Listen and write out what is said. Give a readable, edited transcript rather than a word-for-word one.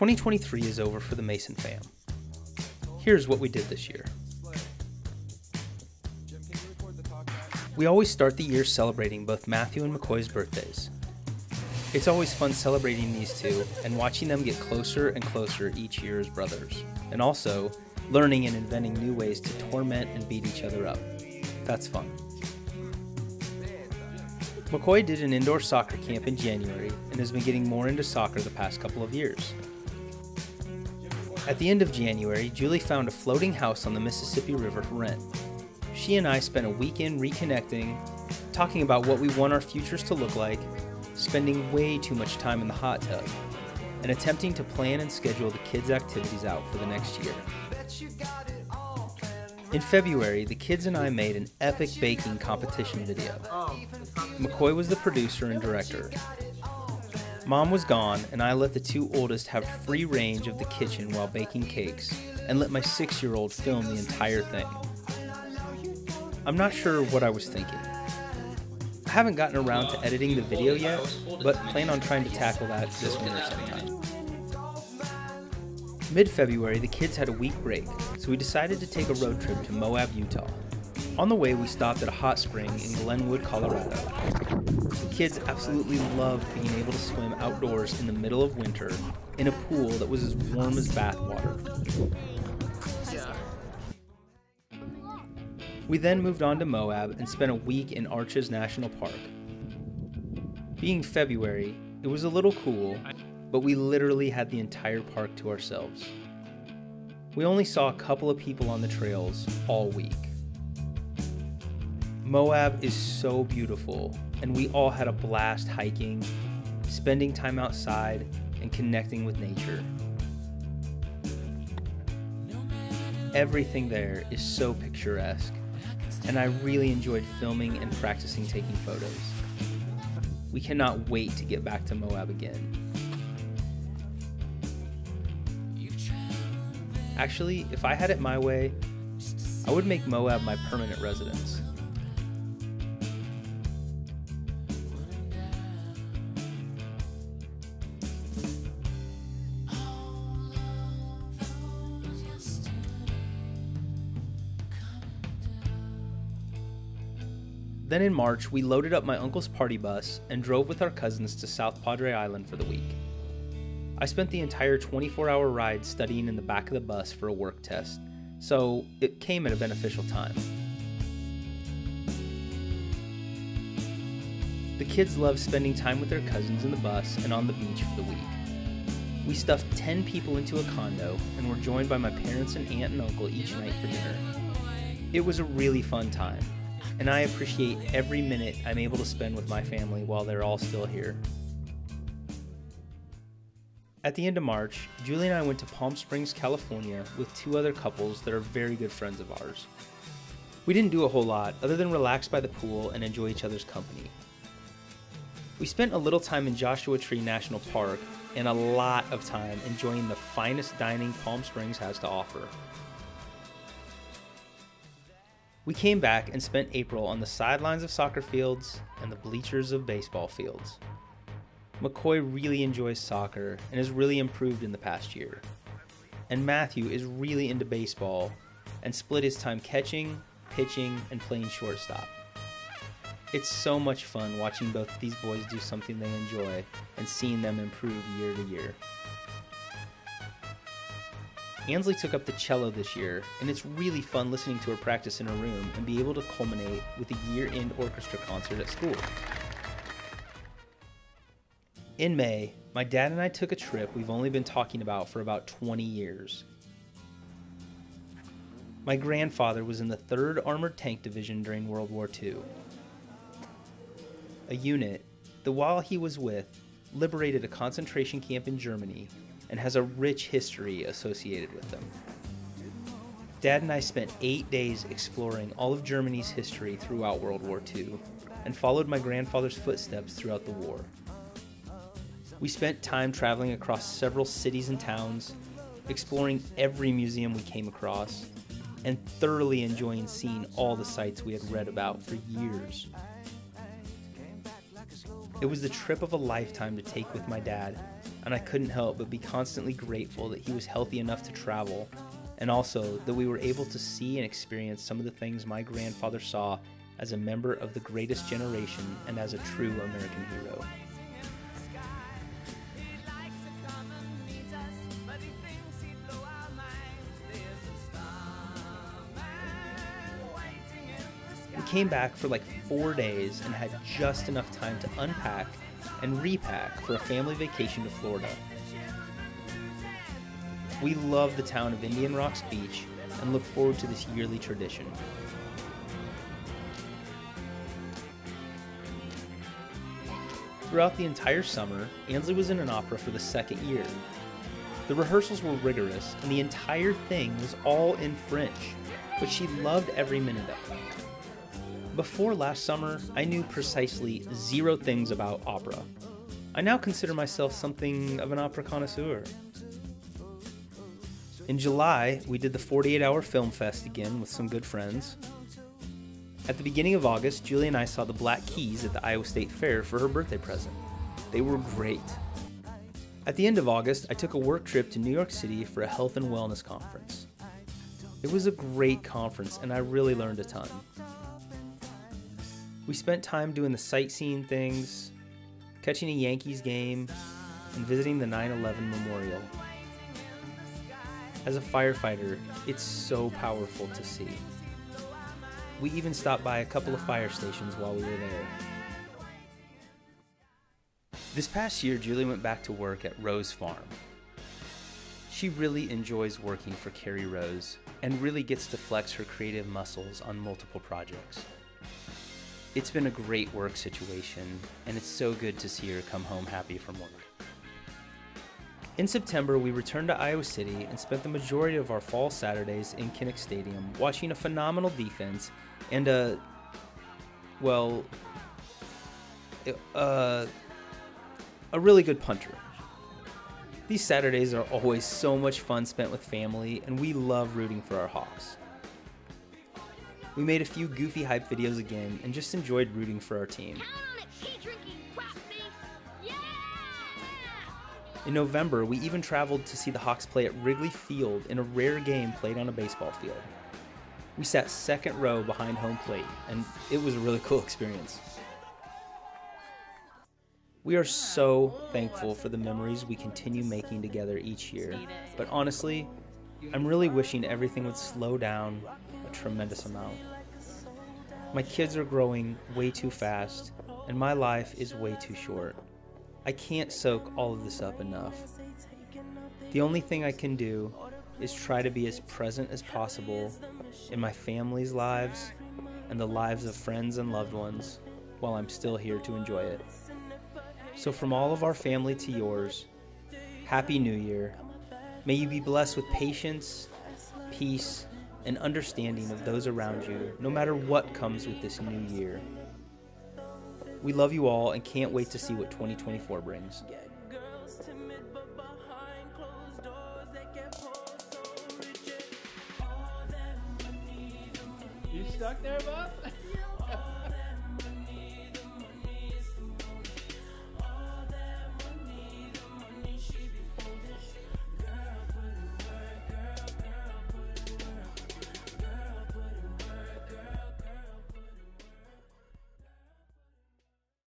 2023 is over for the Mason fam. Here's what we did this year. We always start the year celebrating both Matthew and McCoy's birthdays. It's always fun celebrating these two and watching them get closer and closer each year as brothers, and also learning and inventing new ways to torment and beat each other up. That's fun. McCoy did an indoor soccer camp in January and has been getting more into soccer the past couple of years. At the end of January, Julie found a floating house on the Mississippi River to rent. She and I spent a weekend reconnecting, talking about what we want our futures to look like, spending way too much time in the hot tub, and attempting to plan and schedule the kids' activities out for the next year. In February, the kids and I made an epic baking competition video. McCoy was the producer and director. Mom was gone, and I let the two oldest have free range of the kitchen while baking cakes, and let my 6-year-old film the entire thing. I'm not sure what I was thinking. I haven't gotten around to editing the video yet, but plan on trying to tackle that this winter sometime. Mid-February, the kids had a week break, so we decided to take a road trip to Moab, Utah. On the way, we stopped at a hot spring in Glenwood, Colorado. The kids absolutely loved being able to swim outdoors in the middle of winter in a pool that was as warm as bath water. We then moved on to Moab and spent a week in Arches National Park. Being February, it was a little cool, but we literally had the entire park to ourselves. We only saw a couple of people on the trails all week. Moab is so beautiful, and we all had a blast hiking, spending time outside, and connecting with nature. Everything there is so picturesque, and I really enjoyed filming and practicing taking photos. We cannot wait to get back to Moab again. Actually, if I had it my way, I would make Moab my permanent residence. Then in March, we loaded up my uncle's party bus and drove with our cousins to South Padre Island for the week. I spent the entire 24-hour ride studying in the back of the bus for a work test, so it came at a beneficial time. The kids loved spending time with their cousins in the bus and on the beach for the week. We stuffed 10 people into a condo and were joined by my parents and aunt and uncle each night for dinner. It was a really fun time, and I appreciate every minute I'm able to spend with my family while they're all still here. At the end of March, Julie and I went to Palm Springs, California with two other couples that are very good friends of ours. We didn't do a whole lot other than relax by the pool and enjoy each other's company. We spent a little time in Joshua Tree National Park and a lot of time enjoying the finest dining Palm Springs has to offer. We came back and spent April on the sidelines of soccer fields and the bleachers of baseball fields. McCoy really enjoys soccer and has really improved in the past year. And Matthew is really into baseball and split his time catching, pitching, and playing shortstop. It's so much fun watching both of these boys do something they enjoy and seeing them improve year to year. Ansley took up the cello this year, and it's really fun listening to her practice in her room and be able to culminate with a year-end orchestra concert at school. In May, my dad and I took a trip we've only been talking about for about 20 years. My grandfather was in the 3rd Armored Tank Division during World War II, a unit that while he was with, liberated a concentration camp in Germany and has a rich history associated with them. Dad and I spent 8 days exploring all of Germany's history throughout World War II and followed my grandfather's footsteps throughout the war. We spent time traveling across several cities and towns, exploring every museum we came across, and thoroughly enjoying seeing all the sights we had read about for years. It was the trip of a lifetime to take with my dad, and I couldn't help but be constantly grateful that he was healthy enough to travel, and also that we were able to see and experience some of the things my grandfather saw as a member of the greatest generation and as a true American hero. We came back for like 4 days and had just enough time to unpack and repack for a family vacation to Florida. We love the town of Indian Rocks Beach and look forward to this yearly tradition. Throughout the entire summer, Ansley was in an opera for the second year. The rehearsals were rigorous, and the entire thing was all in French, but she loved every minute of it. Before last summer, I knew precisely zero things about opera. I now consider myself something of an opera connoisseur. In July, we did the 48-hour film fest again with some good friends. At the beginning of August, Julie and I saw the Black Keys at the Iowa State Fair for her birthday present. They were great. At the end of August, I took a work trip to New York City for a health and wellness conference. It was a great conference, and I really learned a ton. We spent time doing the sightseeing things, catching a Yankees game, and visiting the 9/11 memorial. As a firefighter, it's so powerful to see. We even stopped by a couple of fire stations while we were there. This past year, Julie went back to work at Rose Farm. She really enjoys working for Carrie Rose and really gets to flex her creative muscles on multiple projects. It's been a great work situation, and it's so good to see her come home happy from work. In September, we returned to Iowa City and spent the majority of our fall Saturdays in Kinnick Stadium watching a phenomenal defense and a really good punter. These Saturdays are always so much fun spent with family, and we love rooting for our Hawks. We made a few goofy hype videos again and just enjoyed rooting for our team. In November, we even traveled to see the Hawks play at Wrigley Field in a rare game played on a baseball field. We sat second row behind home plate, and it was a really cool experience. We are so thankful for the memories we continue making together each year, but honestly, I'm really wishing everything would slow down a tremendous amount. My kids are growing way too fast, and my life is way too short. I can't soak all of this up enough. The only thing I can do is try to be as present as possible in my family's lives and the lives of friends and loved ones while I'm still here to enjoy it. So from all of our family to yours, Happy New Year. May you be blessed with patience, peace, and understanding of those around you, no matter what comes with this new year. We love you all and can't wait to see what 2024 brings. You stuck there, bud?